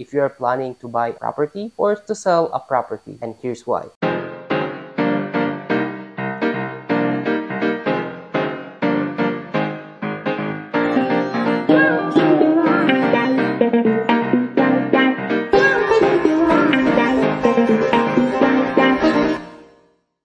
if you are planning to buy property or to sell a property, and here's why.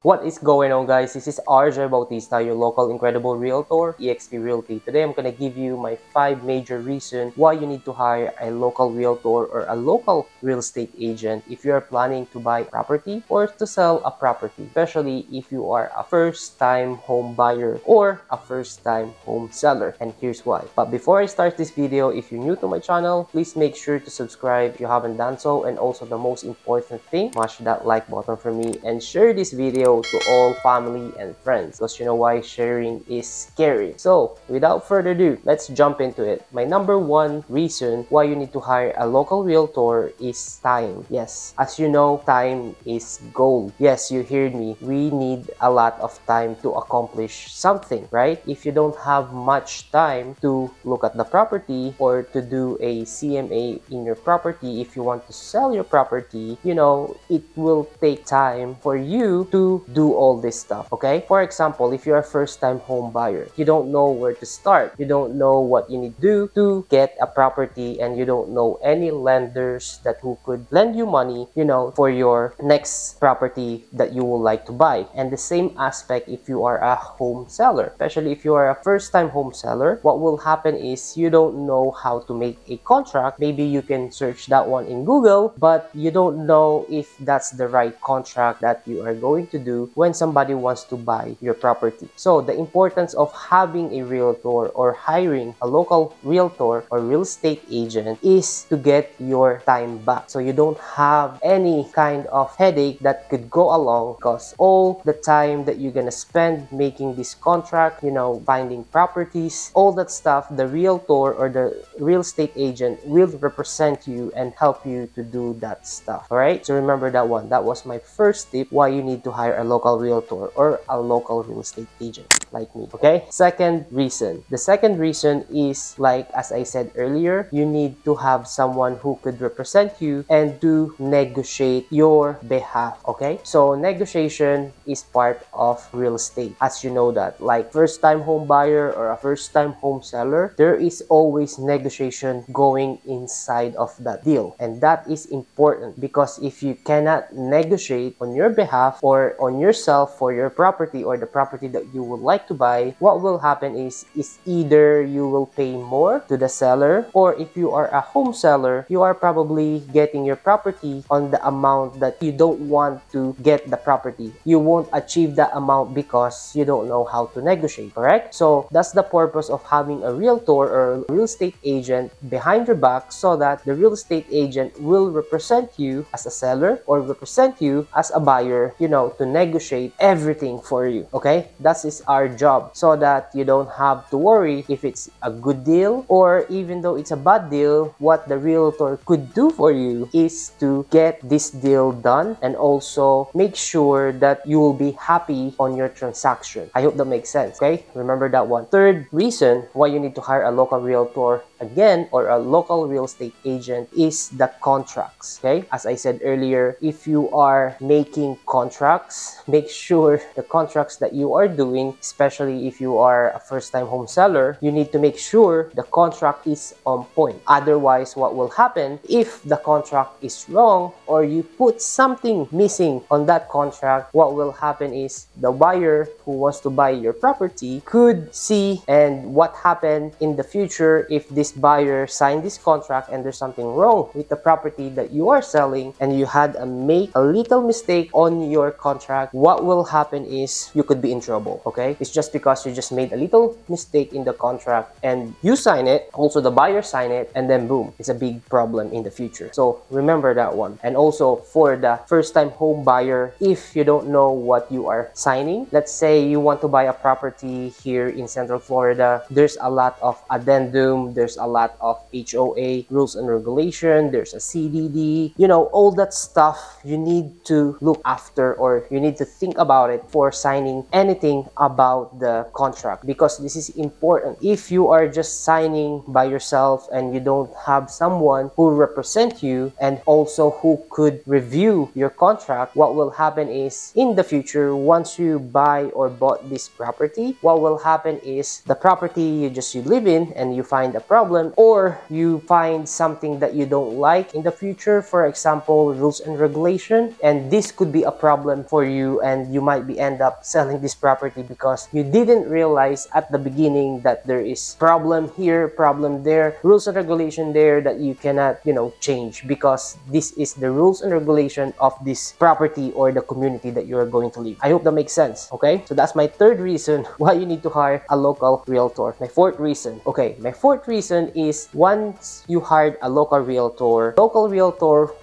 What is going on, guys? This is RJ Bautista, your local incredible realtor, EXP Realty. Today, I'm gonna give you my 5 major reasons why you need to hire a local realtor or a local real estate agent if you are planning to buy property or to sell a property, especially if you are a first-time home buyer or a first-time home seller, and here's why. But before I start this video, if you're new to my channel, please make sure to subscribe if you haven't done so, and also the most important thing, smash that like button for me and share this video to all family and friends, because you know why, sharing is scary. So without further ado, let's jump into it. My number one reason why you need to hire a local realtor is time. Yes, as you know, time is gold. Yes, you heard me. We need a lot of time to accomplish something, right? If you don't have much time to look at the property or to do a CMA in your property, if you want to sell your property, you know, it will take time for you to do all this stuff, okay? For example, if you're a first-time home buyer, you don't know where to start, you don't know what you need to do to get a property, and you don't know any lenders that who could lend you money, you know, for your next property that you would like to buy. And the same aspect if you are a home seller, especially if you are a first-time home seller, what will happen is you don't know how to make a contract. Maybe you can search that one in Google, but you don't know if that's the right contract that you are going to do when somebody wants to buy your property. So the importance of having a realtor or hiring a local realtor or real estate agent is to get your time back, so you don't have any kind of headache that could go along, because all the time that you're gonna spend making this contract, you know, finding properties, all that stuff, the realtor or the real estate agent will represent you and help you to do that stuff. All right, so remember that one. That was my first tip why you need to hire a local realtor or a local real estate agent like me, okay? Second reason. The second reason is, like as I said earlier, you need to have someone who could represent you and to negotiate your behalf, okay? So negotiation is part of real estate, as you know that. Like first-time home buyer or a first-time home seller, there is always negotiation going inside of that deal, and that is important, because if you cannot negotiate on your behalf or on yourself for your property or the property that you would like to buy, what will happen is either you will pay more to the seller, or if you are a home seller, you are probably getting your property on the amount that you don't want to get the property. You won't achieve that amount because you don't know how to negotiate, correct? So that's the purpose of having a realtor or a real estate agent behind your back, so that the real estate agent will represent you as a seller or represent you as a buyer, you know, to negotiate everything for you, okay? That is our job, so that you don't have to worry if it's a good deal or even though it's a bad deal. What the realtor could do for you is to get this deal done and also make sure that you will be happy on your transaction. I hope that makes sense, okay? Remember that one. Third reason why you need to hire a local realtor again or a local real estate agent is the contracts, okay? As I said earlier, if you are making contracts, make sure the contracts that you are doing, especially if you are a first-time home seller, you need to make sure the contract is on point. Otherwise, what will happen if the contract is wrong or you put something missing on that contract, what will happen is the buyer who wants to buy your property could see and what happened in the future if this buyer signed this contract and there's something wrong with the property that you are selling and you had a make a little mistake on your contract. What will happen is you could be in trouble, okay? It's just because you just made a little mistake in the contract and you sign it, also the buyer sign it, and then boom, it's a big problem in the future. So remember that one. And also for the first-time home buyer, if you don't know what you are signing, let's say you want to buy a property here in Central Florida, there's a lot of addendum, there's a lot of HOA rules and regulation, there's a CDD, you know, all that stuff you need to look after, or you need to think about it for signing anything about about the contract, because this is important. If you are just signing by yourself and you don't have someone who represent you and also who could review your contract, what will happen is in the future, once you buy or bought this property, what will happen is the property you live in and you find a problem, or you find something that you don't like in the future, for example, rules and regulation, and this could be a problem for you, and you might be end up selling this property because you didn't realize at the beginning that there is problem here, problem there, rules and regulation there that you cannot, you know, change, because this is the rules and regulation of this property or the community that you are going to live. I hope that makes sense. Okay, so that's my third reason why you need to hire a local realtor. My fourth reason. Okay, my fourth reason is once you hired a local realtor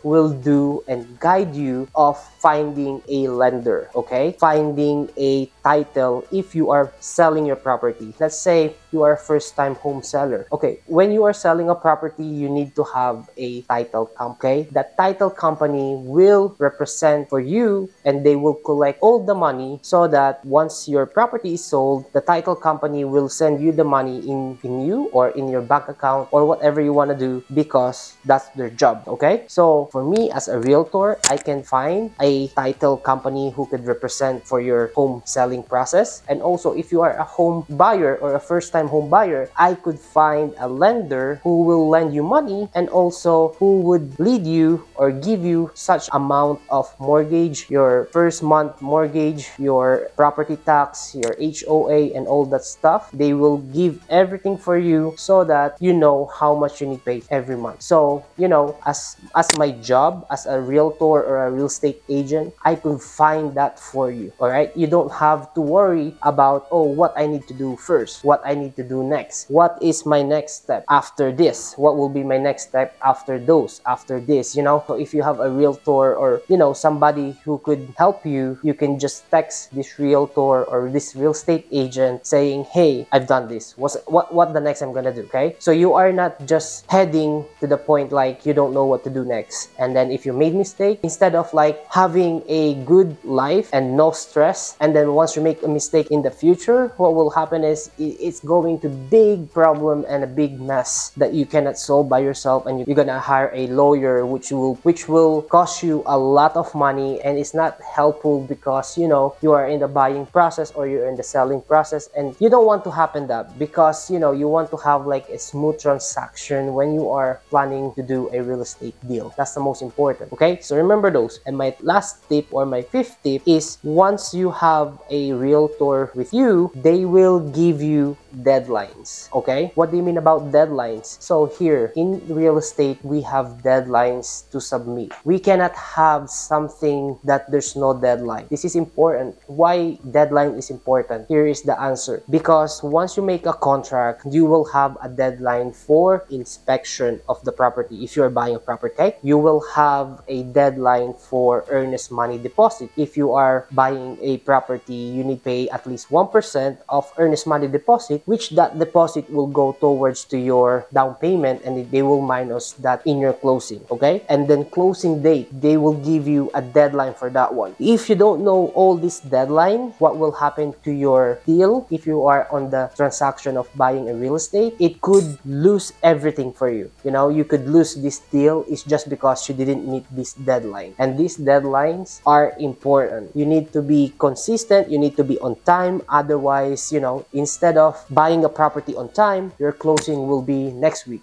will do and guide you of finding a lender, okay? Finding a title if you are selling your property. Let's say you are a first-time home seller. Okay, when you are selling a property, you need to have a title company. Okay? That title company will represent for you and they will collect all the money so that once your property is sold, the title company will send you the money in you or in your bank account or whatever you want to do, because that's their job, okay? So for me as a realtor, I can find a title company who could represent for your home selling process. And also if you are a home buyer or a first-time home buyer, I could find a lender who will lend you money and also who would lead you or give you such amount of mortgage, your first month mortgage, your property tax, your HOA, and all that stuff. They will give everything for you so that you know how much you need to pay every month. So, you know, as my job as a realtor or a real estate agent, I could find that for you. All right, you don't have to worry about, oh, what I need to do first, what I need to do next, what is my next step after this, what will be my next step after those, after this, you know. So if you have a realtor or, you know, somebody who could help you, you can just text this realtor or this real estate agent saying, hey, I've done this, what the next I'm gonna do, okay? So you are not just heading to the point like you don't know what to do next, and then if you made mistake, instead of like having a good life and no stress, and then once you make a mistake in the future, what will happen is it's going to big problem and a big mess that you cannot solve by yourself, and you're gonna hire a lawyer, which will cost you a lot of money, and it's not helpful because, you know, you are in the buying process or you're in the selling process, and you don't want to happen that, because, you know, you want to have like a smooth transaction when you are planning to do a real estate deal. That's the most important, okay? So remember those. And my last tip, or my fifth tip, is once you have a realtor with you, they will give you deadlines. Okay, what do you mean about deadlines? So here in real estate, we have deadlines to submit. We cannot have something that there's no deadline. This is important. Why deadline is important? Here is the answer. Because once you make a contract, you will have a deadline for inspection of the property. If you are buying a property, you will have a deadline for earnest money deposit. If you are buying a property, you need to pay at least 1% of earnest money deposit, which that deposit will go towards to your down payment, and they will minus that in your closing, okay? And then closing date, they will give you a deadline for that one. If you don't know all this deadline, what will happen to your deal if you are on the transaction of buying a real estate? It could lose everything for you. You know, you could lose this deal is just because you didn't meet this deadline. And these deadlines are important. You need to be consistent. You need to be on time. Otherwise, you know, instead of buying a property on time, your closing will be next week.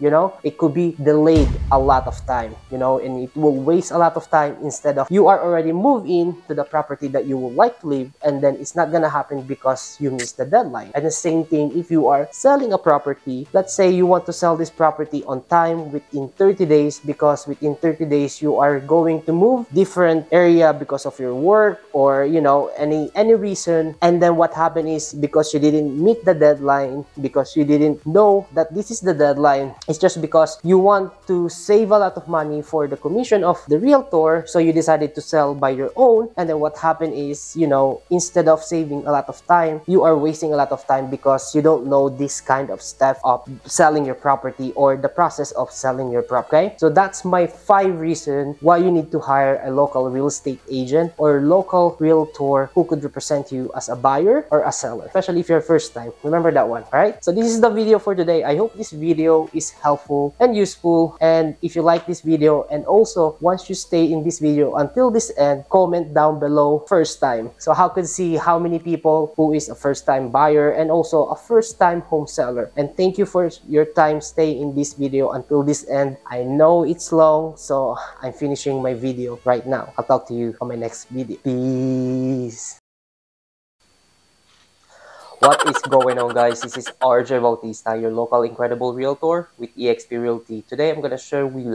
You know, it could be delayed a lot of time, you know, and it will waste a lot of time instead of you are already moved in to the property that you would like to live, and then it's not gonna happen because you missed the deadline. And the same thing if you are selling a property. Let's say you want to sell this property on time within 30 days, because within 30 days you are going to move different area because of your work or, you know, any reason. And then what happened is, because because you didn't meet the deadline, because you didn't know that this is the deadline. It's just because you want to save a lot of money for the commission of the realtor, so you decided to sell by your own. And then what happened is, you know, instead of saving a lot of time, you are wasting a lot of time because you don't know this kind of step of selling your property or the process of selling your property. Okay? So that's my 5 reasons why you need to hire a local real estate agent or local realtor who could represent you as a buyer or a seller, especially if you're first time. Remember that one, alright? So this is the video for today. I hope this video is helpful and useful. And if you like this video, and also once you stay in this video until this end, comment down below first time, so how could see how many people who is a first time buyer and also a first time home seller. And thank you for your time stay in this video until this end. I know it's long, so I'm finishing my video right now. I'll talk to you on my next video. Peace. What is going on, guys? This is RJ Bautista, your local incredible realtor with EXP Realty. Today I'm gonna share with you